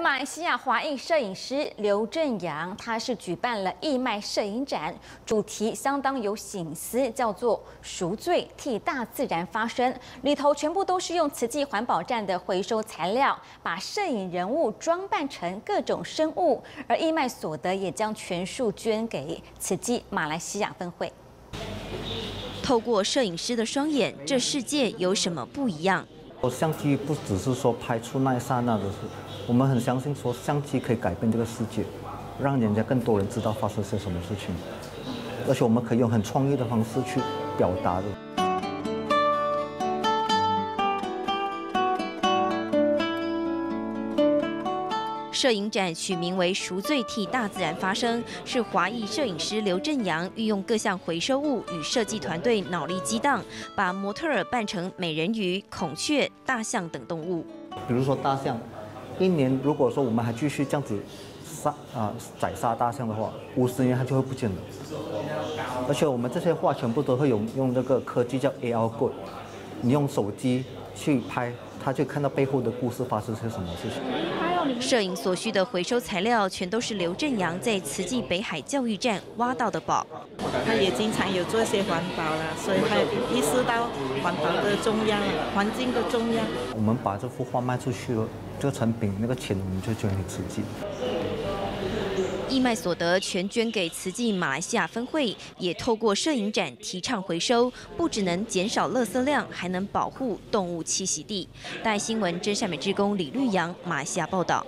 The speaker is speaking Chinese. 马来西亚华裔摄影师刘振阳，他是举办了义卖摄影展，主题相当有醒思，叫做“赎罪，替大自然发声”。里头全部都是用慈济环保站的回收材料，把摄影人物装扮成各种生物，而义卖所得也将全数捐给慈济马来西亚分会。透过摄影师的双眼，这世界有什么不一样？ 相机不只是说拍出那一刹那的事，我们很相信说相机可以改变这个世界，让人家更多人知道发生些什么事情，而且我们可以用很创意的方式去表达的。 摄影展取名为“赎罪，替大自然发声”，是华裔摄影师刘振阳运用各项回收物与设计团队脑力激荡，把模特儿扮成美人鱼、孔雀、大象等动物。比如说大象，一年如果说我们还继续这样子宰杀大象的话，50年它就会不见了。而且我们这些画全部都会用那个科技叫 AR Code， 你用手机去拍，它就看到背后的故事发生些什么事情。 摄影所需的回收材料，全都是刘振阳在慈济北海教育站挖到的宝。他也经常有做一些环保啦，所以他也意识到环保的重要，环境的重要。我们把这幅画卖出去了，这个成品那个钱我们就捐给慈济。义卖所得全捐给慈济马来西亚分会，也透过摄影展提倡回收，不只能减少垃圾量，还能保护动物栖息地。大爱新闻真善美志工李绿阳，马来西亚报道。